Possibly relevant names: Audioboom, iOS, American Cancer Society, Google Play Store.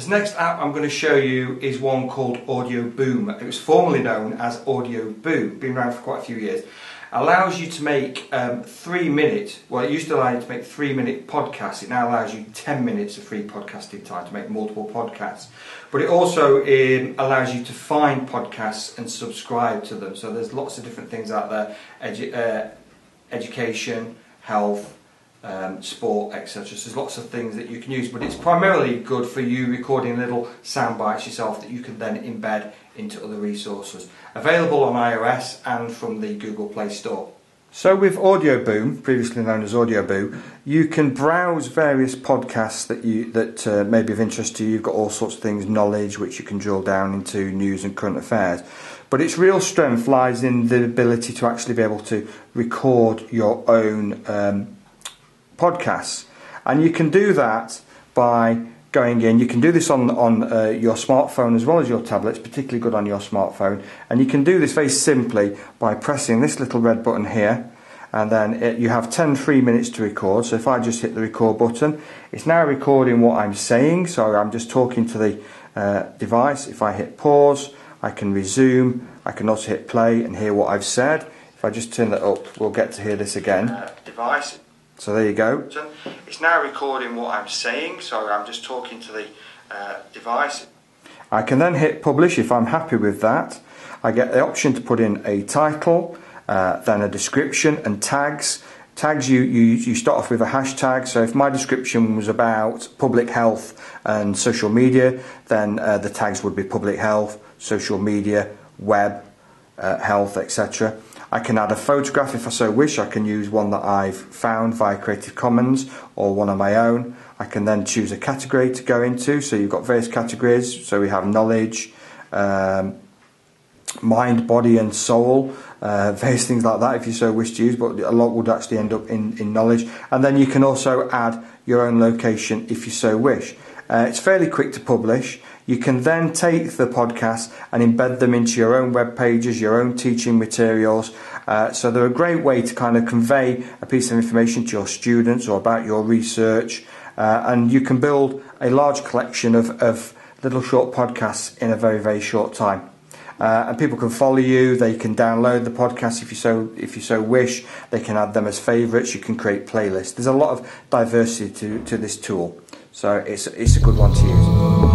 This next app I'm going to show you is one called Audioboom. It was formerly known as Audioboom, been around for quite a few years. It allows you to make 3 minutes, well it used to allow you to make 3 minute podcasts, it now allows you 10 minutes of free podcasting time to make multiple podcasts. But it also allows you to find podcasts and subscribe to them, so there's lots of different things out there, education, health, sport, etc. So there's lots of things that you can use, but it's primarily good for you recording little sound bites yourself that you can then embed into other resources. Available on iOS and from the Google Play Store. So with Audioboom, previously known as Audioboom, you can browse various podcasts that may be of interest to you. You've got all sorts of things, knowledge, which you can drill down into, news and current affairs. But its real strength lies in the ability to actually be able to record your own podcasts. And you can do that by going in. You can do this on your smartphone as well as your tablet. It's particularly good on your smartphone, and you can do this very simply by pressing this little red button here, and then you have 10 free minutes to record. So if I just hit the record button, it's now recording what I'm saying, so I'm just talking to the device. If I hit pause, I can resume. I can also hit play and hear what I've said. If I just turn that up, we'll get to hear this again. Device. So there you go. It's now recording what I'm saying, so I'm just talking to the device. I can then hit publish if I'm happy with that. I get the option to put in a title, then a description and tags. Tags, you start off with a hashtag, so if my description was about public health and social media, then the tags would be public health, social media, web, health, etc. I can add a photograph if I so wish. I can use one that I've found via Creative Commons or one of my own. I can then choose a category to go into, so you've got various categories. So we have knowledge, mind, body and soul, various things like that if you so wish to use, but a lot would actually end up in knowledge. And then you can also add your own location if you so wish. It's fairly quick to publish. You can then take the podcasts and embed them into your own web pages, your own teaching materials. So they're a great way to kind of convey a piece of information to your students or about your research. And you can build a large collection of little short podcasts in a very, very short time. And people can follow you, they can download the podcast if you so wish, they can add them as favourites, you can create playlists. There's a lot of diversity to this tool. So it's a good one to use.